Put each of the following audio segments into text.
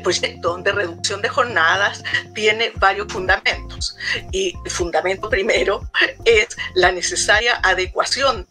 el proyecto de reducción de jornadas tiene varios fundamentos. Y el fundamento primero es la necesaria adecuación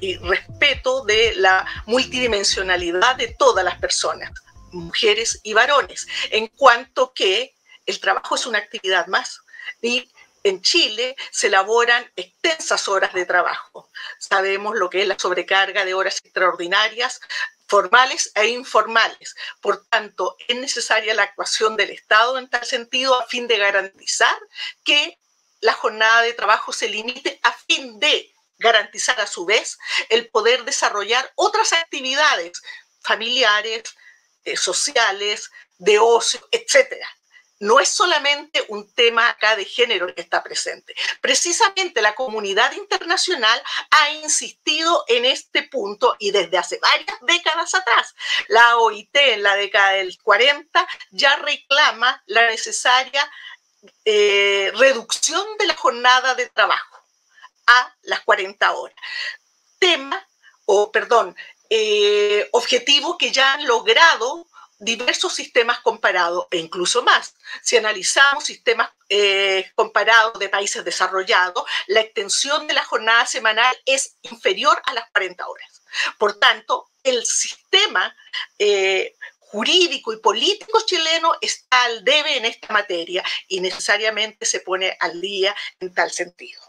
y respeto de la multidimensionalidad de todas las personas, mujeres y varones, en cuanto que el trabajo es una actividad más. Y en Chile se elaboran extensas horas de trabajo. Sabemos lo que es la sobrecarga de horas extraordinarias, formales e informales. Por tanto, es necesaria la actuación del Estado en tal sentido a fin de garantizar que la jornada de trabajo se limite, a fin de garantizar a su vez el poder desarrollar otras actividades familiares, sociales, de ocio, etcétera. No es solamente un tema acá de género que está presente. Precisamente la comunidad internacional ha insistido en este punto y desde hace varias décadas atrás. La OIT en la década del 40 ya reclama la necesaria reducción de la jornada de trabajo a las 40 horas. Objetivo que ya han logrado diversos sistemas comparados e incluso más. Si analizamos sistemas comparados de países desarrollados, la extensión de la jornada semanal es inferior a las 40 horas. Por tanto, el sistema jurídico y político chileno está al debe en esta materia y necesariamente se pone al día en tal sentido.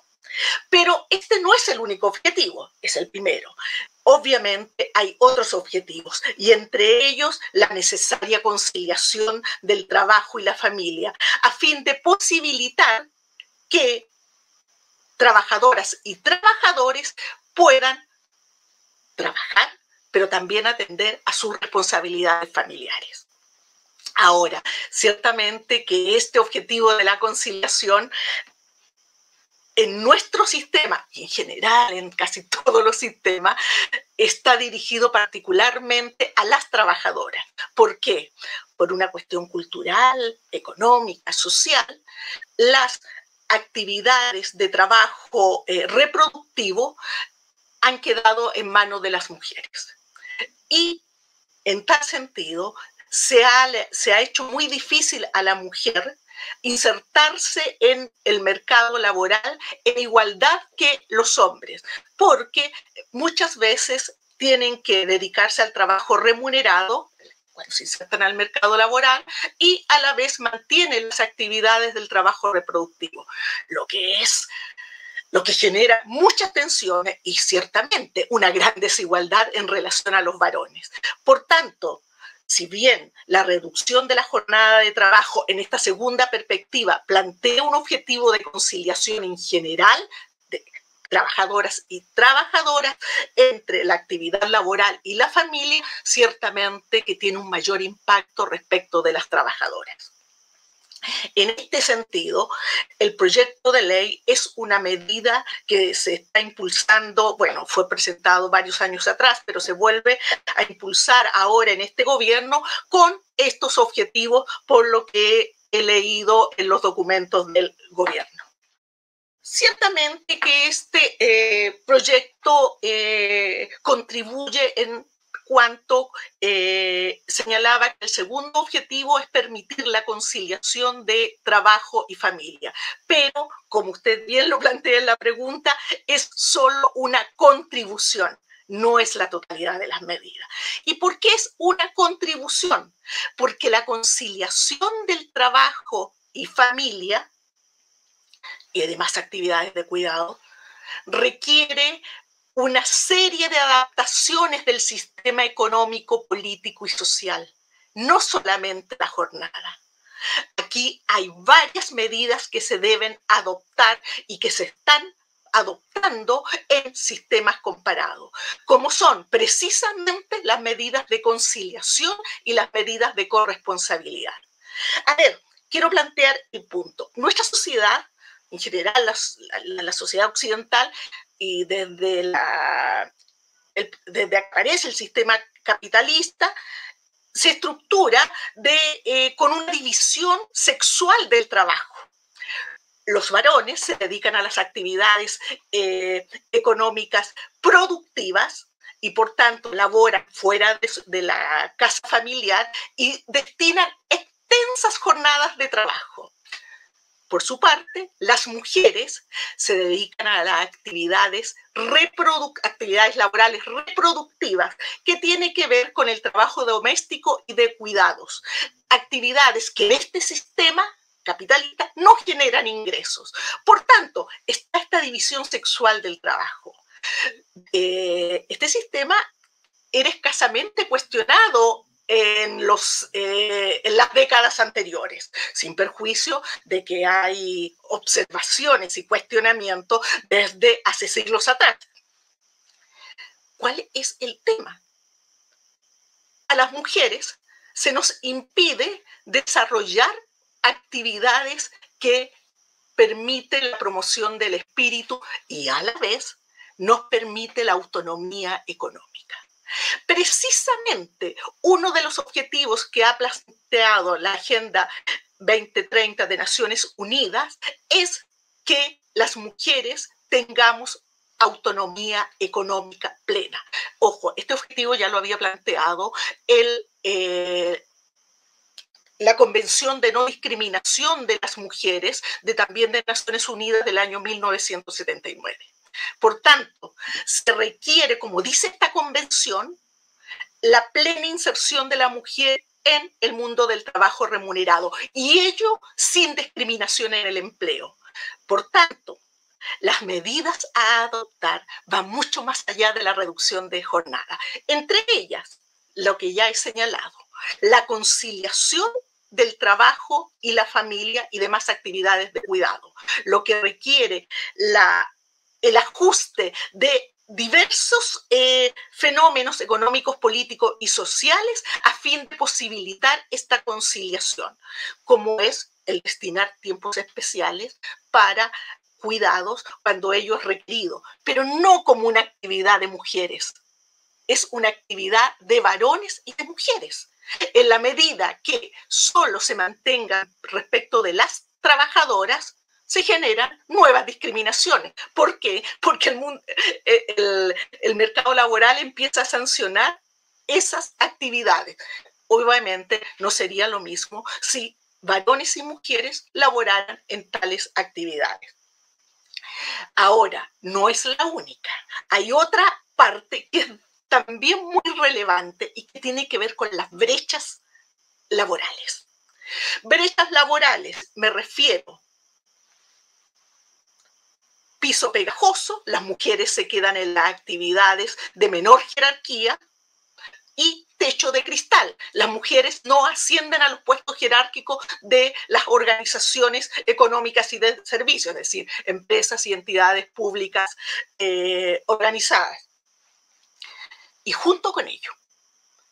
Pero este no es el único objetivo, es el primero. Obviamente hay otros objetivos y entre ellos la necesaria conciliación del trabajo y la familia a fin de posibilitar que trabajadoras y trabajadores puedan trabajar, pero también atender a sus responsabilidades familiares. Ahora, ciertamente que este objetivo de la conciliación en nuestro sistema, y en general en casi todos los sistemas, está dirigido particularmente a las trabajadoras. ¿Por qué? Por una cuestión cultural, económica, social, las actividades de trabajo reproductivo han quedado en manos de las mujeres. Y en tal sentido, se ha hecho muy difícil a la mujer insertarse en el mercado laboral en igualdad que los hombres, porque muchas veces tienen que dedicarse al trabajo remunerado cuando se insertan al mercado laboral y a la vez mantienen las actividades del trabajo reproductivo, lo que genera muchas tensiones y ciertamente una gran desigualdad en relación a los varones. Por tanto, si bien la reducción de la jornada de trabajo en esta segunda perspectiva plantea un objetivo de conciliación en general de trabajadoras y trabajadoras entre la actividad laboral y la familia, ciertamente que tiene un mayor impacto respecto de las trabajadoras. En este sentido, el proyecto de ley es una medida que se está impulsando, bueno, fue presentado varios años atrás, pero se vuelve a impulsar ahora en este gobierno con estos objetivos, por lo que he leído en los documentos del gobierno. Ciertamente que este proyecto contribuye en cuanto señalaba que el segundo objetivo es permitir la conciliación de trabajo y familia. Pero, como usted bien lo plantea en la pregunta, es solo una contribución, no es la totalidad de las medidas. ¿Y por qué es una contribución? Porque la conciliación del trabajo y familia y además actividades de cuidado requiere una serie de adaptaciones del sistema económico, político y social, no solamente la jornada. Aquí hay varias medidas que se deben adoptar y que se están adoptando en sistemas comparados, como son precisamente las medidas de conciliación y las medidas de corresponsabilidad. A ver, quiero plantear el punto. Nuestra sociedad, en general la sociedad occidental, y desde que aparece el sistema capitalista, se estructura con una división sexual del trabajo. Los varones se dedican a las actividades económicas productivas y por tanto laboran fuera de la casa familiar y destinan extensas jornadas de trabajo. Por su parte, las mujeres se dedican a las actividades laborales reproductivas que tienen que ver con el trabajo doméstico y de cuidados. Actividades que en este sistema capitalista no generan ingresos. Por tanto, está esta división sexual del trabajo. Este sistema era escasamente cuestionado en las décadas anteriores, sin perjuicio de que hay observaciones y cuestionamientos desde hace siglos atrás. ¿Cuál es el tema? A las mujeres se nos impide desarrollar actividades que permiten la promoción del espíritu y a la vez nos permite la autonomía económica. Precisamente uno de los objetivos que ha planteado la Agenda 2030 de Naciones Unidas es que las mujeres tengamos autonomía económica plena. Ojo, este objetivo ya lo había planteado la Convención de No Discriminación de las Mujeres también de Naciones Unidas del año 1979. Por tanto, se requiere, como dice esta convención, la plena inserción de la mujer en el mundo del trabajo remunerado, y ello sin discriminación en el empleo. Por tanto, las medidas a adoptar van mucho más allá de la reducción de jornada. Entre ellas, lo que ya he señalado, la conciliación del trabajo y la familia y demás actividades de cuidado, lo que requiere el ajuste de diversos fenómenos económicos, políticos y sociales a fin de posibilitar esta conciliación, como es el destinar tiempos especiales para cuidados cuando ello es requerido, pero no como una actividad de mujeres, es una actividad de varones y de mujeres. En la medida que solo se mantengan respecto de las trabajadoras, se generan nuevas discriminaciones. ¿Por qué? Porque el mercado laboral empieza a sancionar esas actividades. Obviamente no sería lo mismo si varones y mujeres laboraran en tales actividades. Ahora, no es la única. Hay otra parte que es también muy relevante y que tiene que ver con las brechas laborales. Brechas laborales, me refiero, piso pegajoso, las mujeres se quedan en las actividades de menor jerarquía, y techo de cristal, las mujeres no ascienden a los puestos jerárquicos de las organizaciones económicas y de servicios, es decir, empresas y entidades públicas organizadas. Y junto con ello,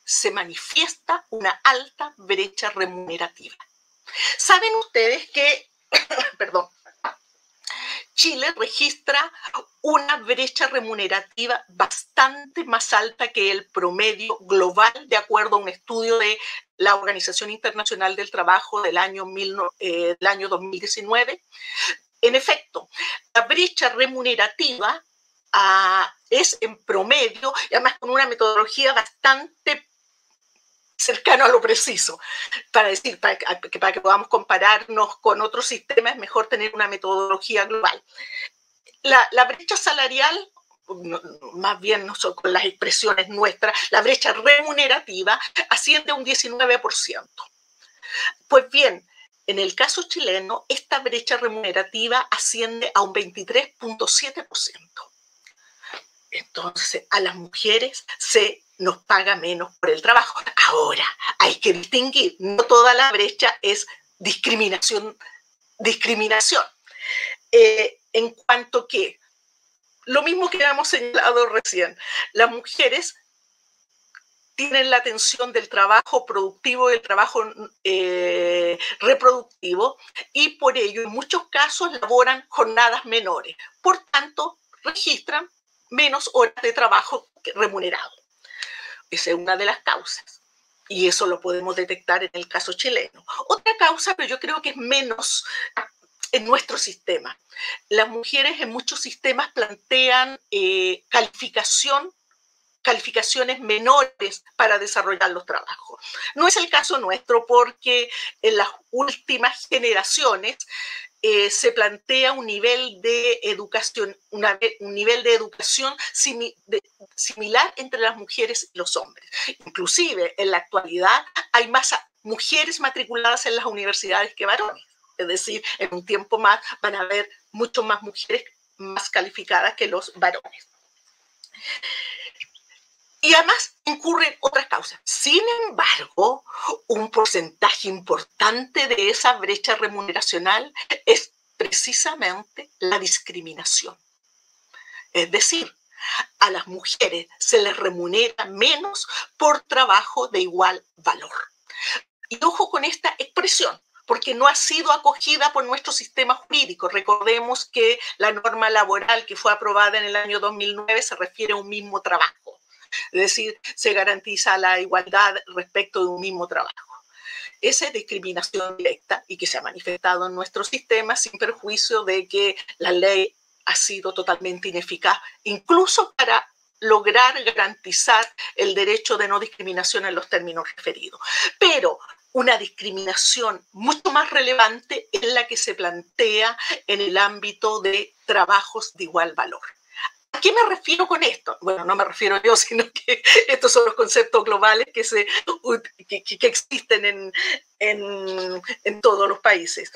se manifiesta una alta brecha remunerativa. ¿Saben ustedes que, perdón, Chile registra una brecha remunerativa bastante más alta que el promedio global, de acuerdo a un estudio de la Organización Internacional del Trabajo del año 2019? En efecto, la brecha remunerativa es en promedio, y además con una metodología bastante cercana a lo preciso. Para que podamos compararnos con otros sistemas, es mejor tener una metodología global. La brecha salarial, más bien no son con las expresiones nuestras, la brecha remunerativa asciende a un 19%. Pues bien, en el caso chileno, esta brecha remunerativa asciende a un 23.7%. Entonces, a las mujeres se nos paga menos por el trabajo. Ahora, hay que distinguir, no toda la brecha es discriminación. En cuanto que, lo mismo que habíamos señalado recién, las mujeres tienen la atención del trabajo productivo y el trabajo reproductivo, y por ello, en muchos casos, laboran jornadas menores. Por tanto, registran menos horas de trabajo remunerado. Esa es una de las causas, y eso lo podemos detectar en el caso chileno. Otra causa, pero yo creo que es menos en nuestro sistema. Las mujeres en muchos sistemas plantean calificación calificaciones menores para desarrollar los trabajos. No es el caso nuestro porque en las últimas generaciones se plantea un nivel de educación, similar entre las mujeres y los hombres. Inclusive en la actualidad hay más mujeres matriculadas en las universidades que varones. Es decir, en un tiempo más van a haber mucho más mujeres más calificadas que los varones. Y además incurren otras causas. Sin embargo, un porcentaje importante de esa brecha remuneracional es precisamente la discriminación. Es decir, a las mujeres se les remunera menos por trabajo de igual valor. Y ojo con esta expresión, porque no ha sido acogida por nuestro sistema jurídico. Recordemos que la norma laboral que fue aprobada en el año 2009 se refiere a un mismo trabajo. Es decir, se garantiza la igualdad respecto de un mismo trabajo. Esa es discriminación directa y que se ha manifestado en nuestro sistema sin perjuicio de que la ley ha sido totalmente ineficaz, incluso para lograr garantizar el derecho de no discriminación en los términos referidos. Pero una discriminación mucho más relevante es la que se plantea en el ámbito de trabajos de igual valor. ¿A qué me refiero con esto? Bueno, no me refiero yo, sino que estos son los conceptos globales que existen en todos los países.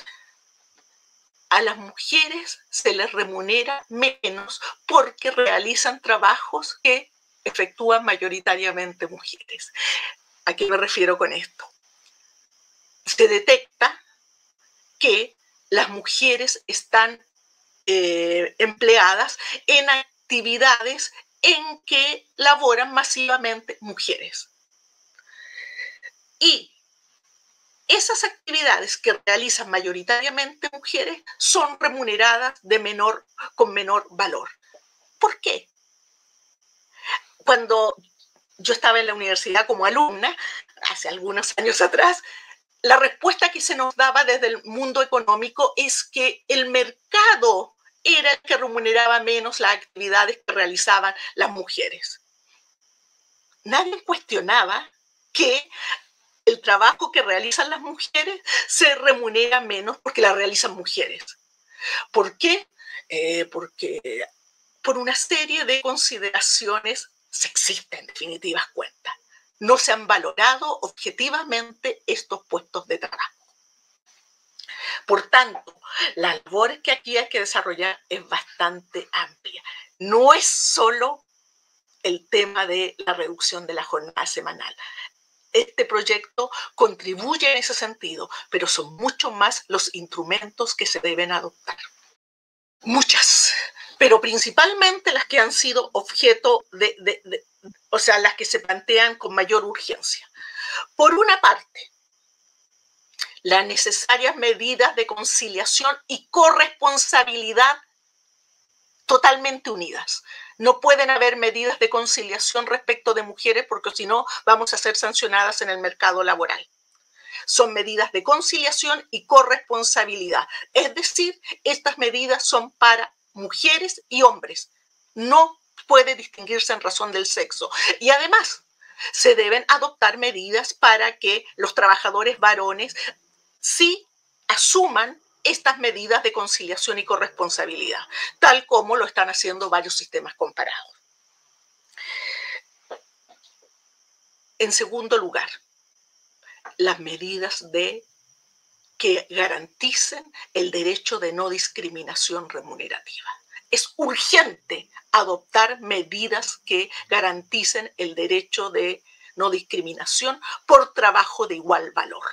A las mujeres se les remunera menos porque realizan trabajos que efectúan mayoritariamente mujeres. ¿A qué me refiero con esto? Se detecta que las mujeres están empleadas en actividades en que laboran masivamente mujeres. Y esas actividades que realizan mayoritariamente mujeres son remuneradas con menor valor. ¿Por qué? Cuando yo estaba en la universidad como alumna, hace algunos años atrás, la respuesta que se nos daba desde el mundo económico es que el mercado era el que remuneraba menos las actividades que realizaban las mujeres. Nadie cuestionaba que el trabajo que realizan las mujeres se remunera menos porque la realizan mujeres. ¿Por qué? Porque por una serie de consideraciones sexistas, en definitivas cuentas. No se han valorado objetivamente estos puestos de trabajo. Por tanto, las labores que aquí hay que desarrollar es bastante amplia. No es solo el tema de la reducción de la jornada semanal. Este proyecto contribuye en ese sentido, pero son mucho más los instrumentos que se deben adoptar. Muchas, pero principalmente las que han sido objeto las que se plantean con mayor urgencia. Por una parte, las necesarias medidas de conciliación y corresponsabilidad totalmente unidas. No pueden haber medidas de conciliación respecto de mujeres porque si no vamos a ser sancionadas en el mercado laboral. Son medidas de conciliación y corresponsabilidad. Es decir, estas medidas son para mujeres y hombres. No puede distinguirse en razón del sexo. Y además, se deben adoptar medidas para que los trabajadores varones sí asuman estas medidas de conciliación y corresponsabilidad, tal como lo están haciendo varios sistemas comparados. En segundo lugar, las medidas que garanticen el derecho de no discriminación remunerativa. Es urgente adoptar medidas que garanticen el derecho de no discriminación por trabajo de igual valor.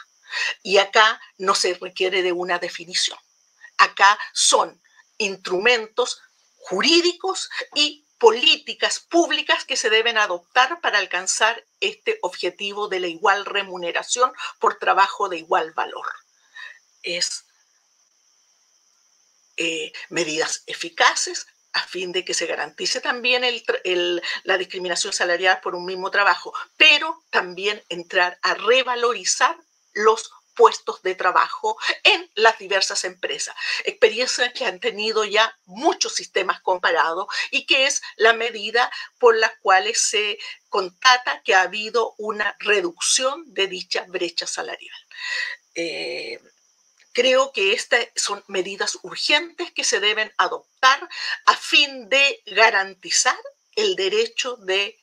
Y acá no se requiere de una definición. Acá son instrumentos jurídicos y políticas públicas que se deben adoptar para alcanzar este objetivo de la igual remuneración por trabajo de igual valor. Es medidas eficaces a fin de que se garantice también la discriminación salarial por un mismo trabajo, pero también entrar a revalorizar los puestos de trabajo en las diversas empresas. Experiencias que han tenido ya muchos sistemas comparados y que es la medida por la cual se constata que ha habido una reducción de dicha brecha salarial. Creo que estas son medidas urgentes que se deben adoptar a fin de garantizar el derecho de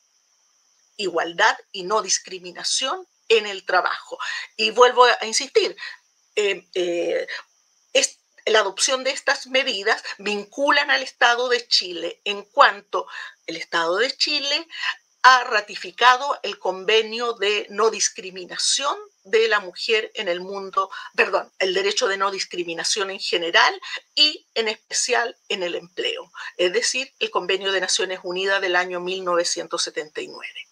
igualdad y no discriminación en el trabajo. Y vuelvo a insistir, la adopción de estas medidas vinculan al Estado de Chile en cuanto el Estado de Chile ha ratificado el convenio de no discriminación de la mujer en el mundo, perdón, el derecho de no discriminación en general y en especial en el empleo, es decir, el convenio de Naciones Unidas del año 1979.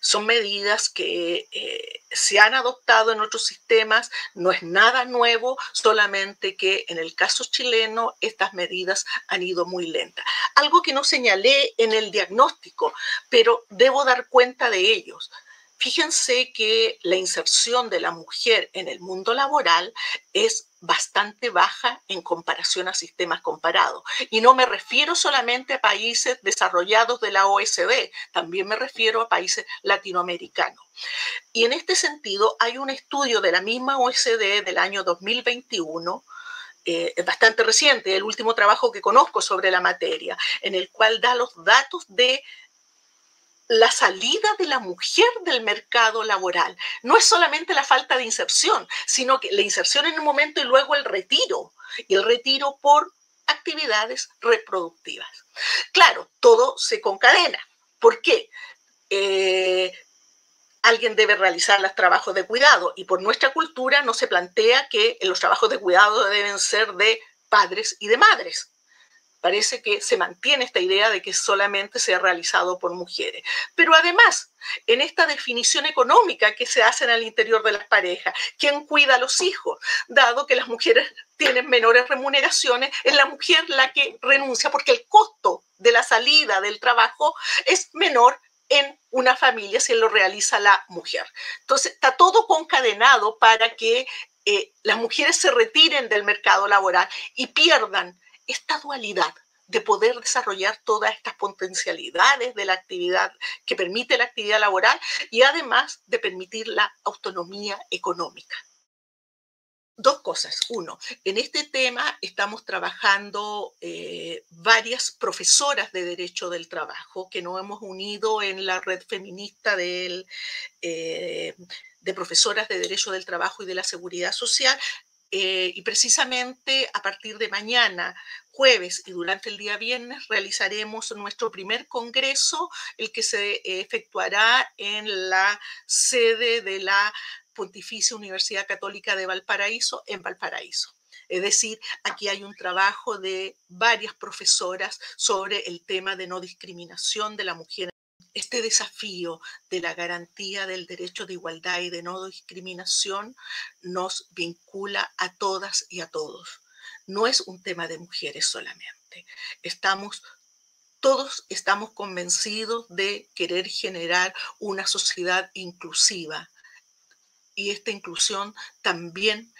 Son medidas que se han adoptado en otros sistemas, no es nada nuevo, solamente que en el caso chileno estas medidas han ido muy lentas. Algo que no señalé en el diagnóstico, pero debo dar cuenta de ellos. Fíjense que la inserción de la mujer en el mundo laboral es bastante baja en comparación a sistemas comparados. Y no me refiero solamente a países desarrollados de la OCDE, también me refiero a países latinoamericanos. Y en este sentido hay un estudio de la misma OCDE del año 2021, bastante reciente, el último trabajo que conozco sobre la materia, en el cual da los datos de la salida de la mujer del mercado laboral. No es solamente la falta de inserción, sino que la inserción en un momento y luego el retiro. Y el retiro por actividades reproductivas. Claro, todo se concadena. ¿Por qué? Alguien debe realizar los trabajos de cuidado y por nuestra cultura no se plantea que los trabajos de cuidado deben ser de padres y de madres. Parece que se mantiene esta idea de que solamente sea realizado por mujeres. Pero además, en esta definición económica que se hace al interior de las parejas, ¿quién cuida a los hijos? Dado que las mujeres tienen menores remuneraciones, es la mujer la que renuncia porque el costo de la salida del trabajo es menor en una familia si lo realiza la mujer. Entonces, está todo concadenado para que las mujeres se retiren del mercado laboral y pierdan esta dualidad de poder desarrollar todas estas potencialidades de la actividad que permite la actividad laboral y además de permitir la autonomía económica. Dos cosas. Uno, en este tema estamos trabajando varias profesoras de Derecho del Trabajo que nos hemos unido en la red feminista de profesoras de Derecho del Trabajo y de la Seguridad Social. Y precisamente a partir de mañana, jueves y durante el día viernes, realizaremos nuestro primer congreso, el que se efectuará en la sede de la Pontificia Universidad Católica de Valparaíso, en Valparaíso. Es decir, aquí hay un trabajo de varias profesoras sobre el tema de no discriminación de la mujer. Este desafío de la garantía del derecho de igualdad y de no discriminación nos vincula a todas y a todos. No es un tema de mujeres solamente. Todos estamos convencidos de querer generar una sociedad inclusiva y esta inclusión también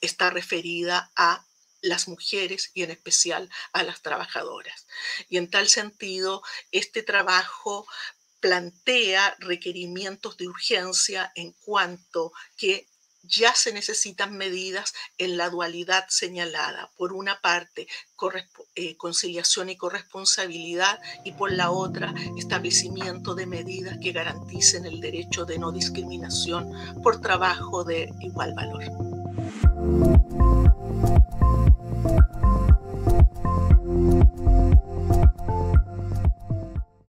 está referida a las mujeres y en especial a las trabajadoras. Y en tal sentido, este trabajo plantea requerimientos de urgencia en cuanto que ya se necesitan medidas en la dualidad señalada. Por una parte, conciliación y corresponsabilidad y por la otra, establecimiento de medidas que garanticen el derecho de no discriminación por trabajo de igual valor.